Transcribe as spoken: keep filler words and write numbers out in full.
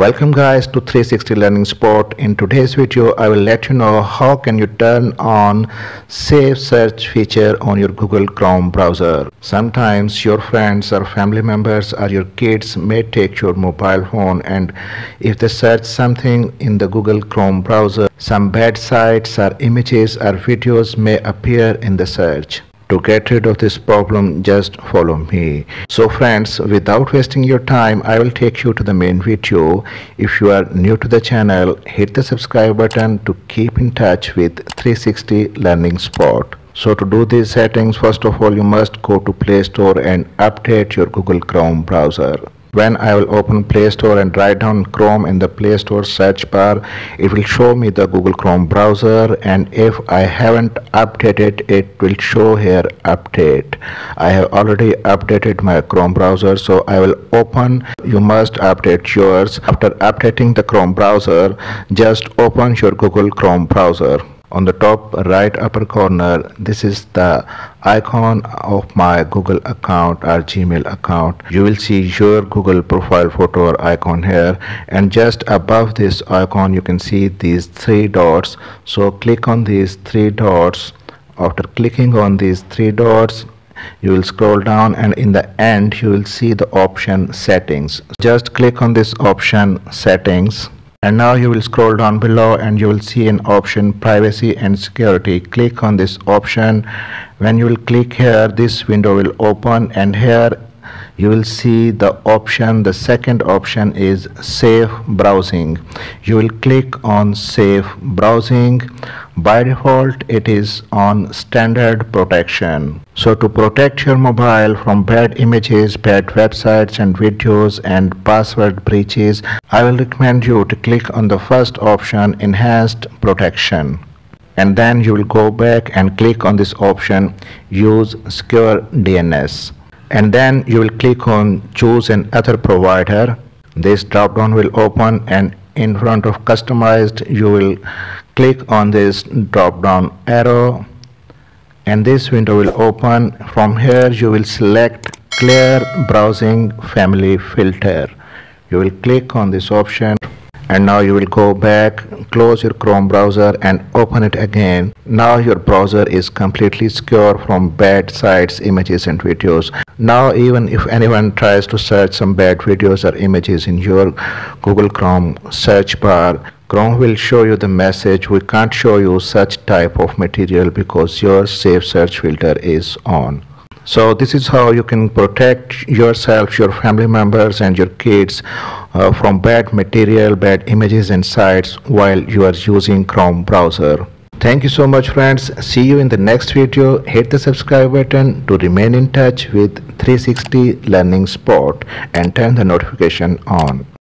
Welcome guys to three sixty Learning Spot. In today's video I will let you know how can you turn on Save Search feature on your Google Chrome browser. Sometimes your friends or family members or your kids may take your mobile phone, and if they search something in the Google Chrome browser, some bad sites or images or videos may appear in the search. To get rid of this problem, just follow me. So friends, without wasting your time, I will take you to the main video. If you are new to the channel, hit the subscribe button to keep in touch with three sixty Learning Spot. So to do these settings, first of all, you must go to Play Store and update your Google Chrome browser. When I will open Play Store and write down Chrome in the Play Store search bar, it will show me the Google Chrome browser, and if I haven't updated, it will show here update. I have already updated my Chrome browser, so I will open. You must update yours. After updating the Chrome browser, just open your Google Chrome browser. On the top right upper corner, this is the icon of my Google account or Gmail account. You will see your Google profile photo or icon here, and just above this icon you can see these three dots. So click on these three dots. After clicking on these three dots, you will scroll down, and in the end you will see the option settings. Just click on this option settings. And now you will scroll down below and you will see an option privacy and security. Click on this option. When you will click here, this window will open, and here you will see the option. The second option is safe browsing. You will click on safe browsing. By default it is on standard protection. So to protect your mobile from bad images, bad websites and videos and password breaches, I will recommend you to click on the first option, enhanced protection, and then you will go back and click on this option, use secure D N S, and then you will click on choose an other provider. This drop down will open, and in front of customized you will click on this drop down arrow, and this window will open. From here you will select clear browsing family filter. You will click on this option, and now you will go back, close your Chrome browser and open it again. Now your browser is completely secure from bad sites, images and videos. Now even if anyone tries to search some bad videos or images in your Google Chrome search bar, Chrome will show you the message, we can't show you such type of material because your safe search filter is on. So this is how you can protect yourself, your family members and your kids uh, from bad material, bad images and sites while you are using Chrome browser. Thank you so much friends. See you in the next video. Hit the subscribe button to remain in touch with three sixty Learning Spot and turn the notification on.